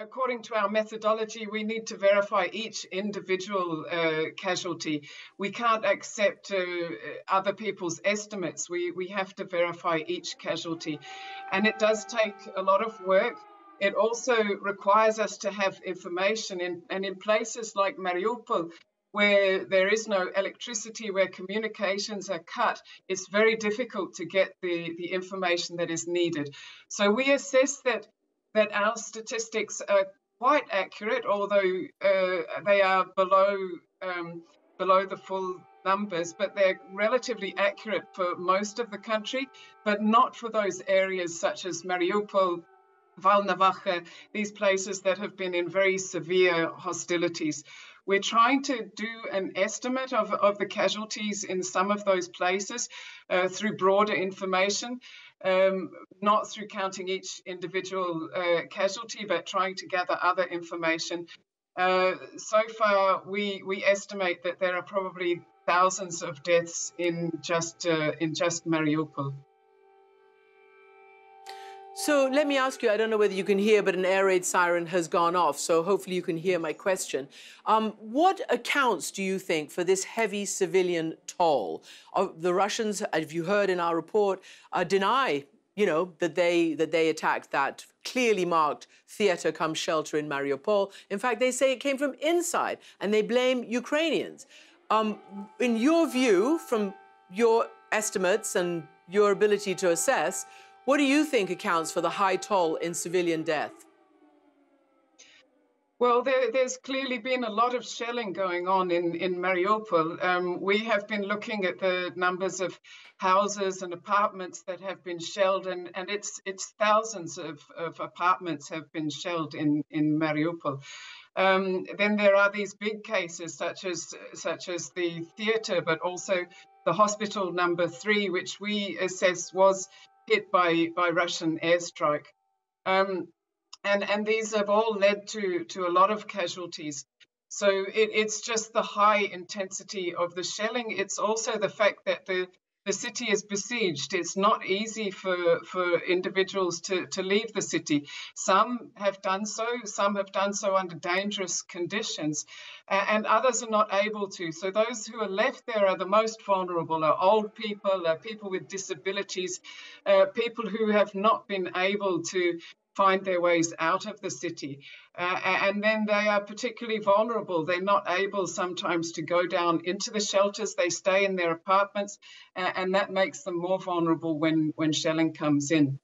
according to our methodology, we need to verify each individual casualty. We can't accept other people's estimates. We have to verify each casualty. And it does take a lot of work. It also requires us to have information. And in places like Mariupol, where there is no electricity, where communications are cut, it's very difficult to get the information that is needed. So we assess that our statistics are quite accurate, although they are below the full numbers, but they're relatively accurate for most of the country, but not for those areas such as Mariupol, Volnovakha, these places that have been in very severe hostilities. We're trying to do an estimate of the casualties in some of those places through broader information, not through counting each individual casualty, but trying to gather other information. So far, we estimate that there are probably thousands of deaths in just Mariupol. So let me ask you, I don't know whether you can hear, but an air raid siren has gone off, so hopefully you can hear my question. What accounts do you think for this heavy civilian toll? The Russians, as you heard in our report, deny, that they attacked that clearly marked theater cum shelter in Mariupol. In fact, they say it came from inside, and they blame Ukrainians. In your view, from your estimates and your ability to assess, what do you think accounts for the high toll in civilian death? Well, there's clearly been a lot of shelling going on in Mariupol. We have been looking at the numbers of houses and apartments that have been shelled, and it's thousands of apartments have been shelled in Mariupol. Then there are these big cases such as the theater, but also the hospital number 3, which we assess was hit by Russian airstrike. And these have all led to a lot of casualties. So it's just the high intensity of the shelling. It's also the fact that the city is besieged. It's not easy for individuals to leave the city. Some have done so. Some have done so under dangerous conditions, and others are not able to. So those who are left there are the most vulnerable, are old people, are people with disabilities, people who have not been able to find their ways out of the city. And then they are particularly vulnerable. They're not able sometimes to go down into the shelters. They stay in their apartments, and that makes them more vulnerable when shelling comes in.